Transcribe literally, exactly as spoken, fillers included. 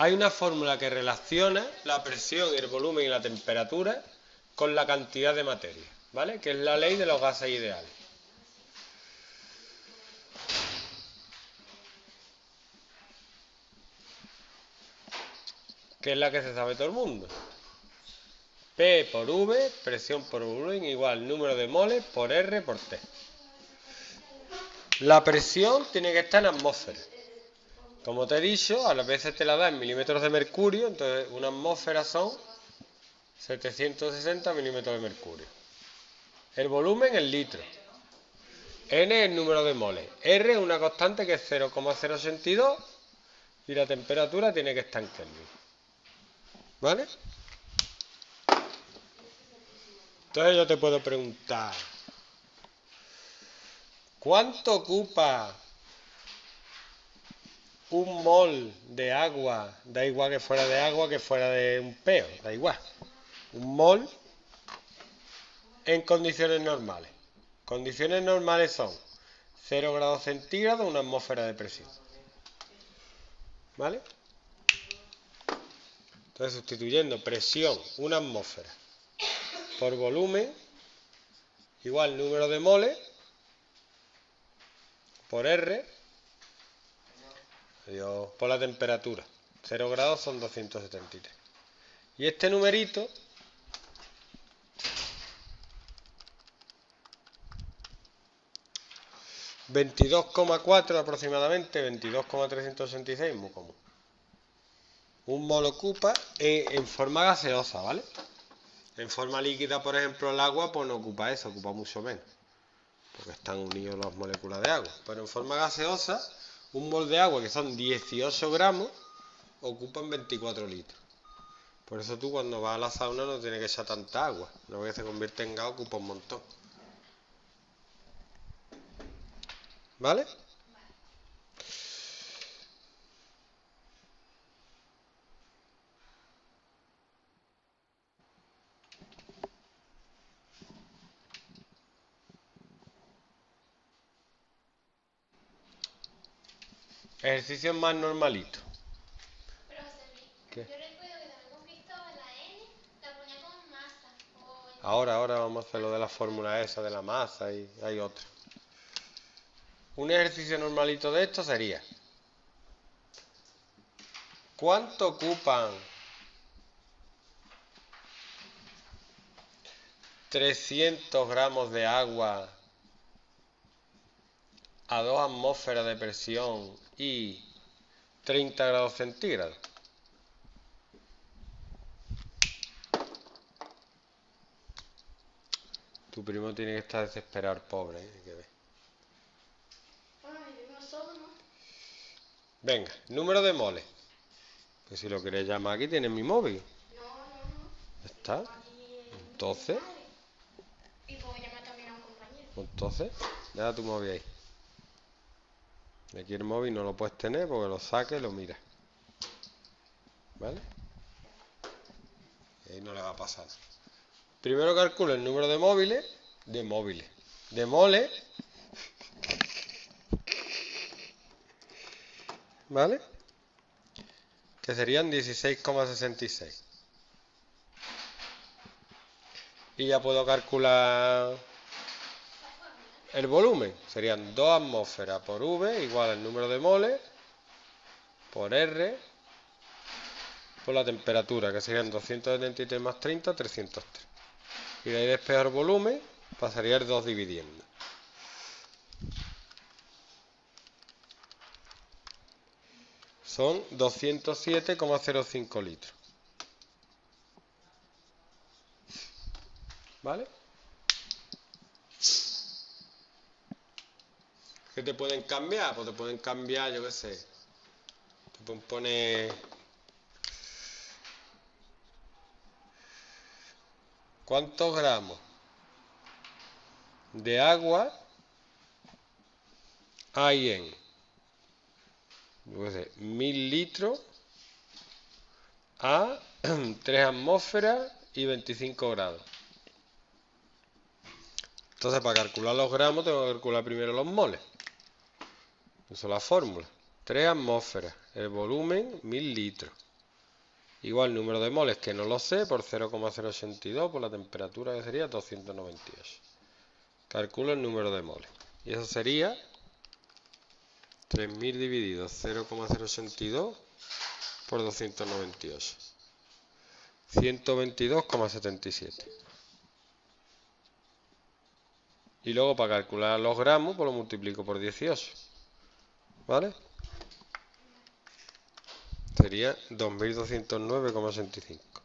Hay una fórmula que relaciona la presión, el volumen y la temperatura con la cantidad de materia, ¿vale? Que es la ley de los gases ideales. Que es la que se sabe todo el mundo. P por V, presión por volumen, igual número de moles por R por T. La presión tiene que estar en atmósfera. Como te he dicho, a las veces te la da en milímetros de mercurio, entonces una atmósfera son setecientos sesenta milímetros de mercurio. El volumen en litros. N es el número de moles. R es una constante que es cero coma cero ochenta y dos y la temperatura tiene que estar en Kelvin. ¿Vale? Entonces yo te puedo preguntar, ¿cuánto ocupa un mol de agua? Da igual que fuera de agua, que fuera de un peo, da igual. Un mol en condiciones normales. Condiciones normales son cero grados centígrados, una atmósfera de presión. ¿Vale? Entonces, sustituyendo presión, una atmósfera, por volumen, igual número de moles, por R, por la temperatura. cero grados son doscientos setenta y tres. Y este numerito veintidós coma cuatro aproximadamente, veintidós coma trescientos ochenta y seis, muy común. Un mol ocupa en, en forma gaseosa, ¿vale? En forma líquida, por ejemplo, el agua, pues no ocupa eso, ocupa mucho menos. Porque están unidos las moléculas de agua. Pero en forma gaseosa, un mol de agua, que son dieciocho gramos, ocupan veinticuatro litros. Por eso tú cuando vas a la sauna no tienes que echar tanta agua. Una vez que se convierte en gas, ocupa un montón. ¿Vale? Ejercicios más normalitos. Pero José, yo recuerdo que también hemos visto la N, la ponía con masa. O... Ahora, ahora vamos a hacer lo de la fórmula esa de la masa y hay otro. Un ejercicio normalito de esto sería: ¿cuánto ocupan trescientos gramos de agua a dos atmósferas de presión y treinta grados centígrados? Tu primo tiene que estar desesperado, pobre, ¿eh? Hay que ver. Venga, número de moles. Que si lo queréis llamar aquí, tienes mi móvil. No, no, no. ¿Está? Entonces. Y puedo llamar también a un compañero. Entonces, le da tu móvil ahí. Aquí el móvil no lo puedes tener porque lo saques y lo miras. ¿Vale? Y ahí no le va a pasar. Primero calculo el número de móviles. De móviles. De moles. ¿Vale? Que serían dieciséis coma sesenta y seis. Y ya puedo calcular... el volumen. Serían dos atmósferas por V igual al número de moles por R por la temperatura, que serían doscientos setenta y tres más treinta, trescientos tres. Y de ahí despejar el volumen, pasaría el dos dividiendo. Son doscientos siete coma cero cinco litros. ¿Vale? ¿Qué te pueden cambiar? Pues te pueden cambiar, yo qué sé. Te pueden poner... ¿cuántos gramos de agua hay en, yo qué sé, mil litros a tres atmósferas y veinticinco grados? Entonces, para calcular los gramos, tengo que calcular primero los moles. Uso la fórmula. tres atmósferas. El volumen, mil litros. Igual número de moles, que no lo sé, por cero coma cero ochenta y dos, por la temperatura que sería doscientos noventa y ocho. Calculo el número de moles. Y eso sería tres mil dividido cero coma cero ochenta y dos por doscientos noventa y ocho. ciento veintidós coma setenta y siete. Y luego para calcular los gramos, pues lo multiplico por dieciocho. ¿Vale? Sería dos mil doscientos nueve coma ochenta y cinco.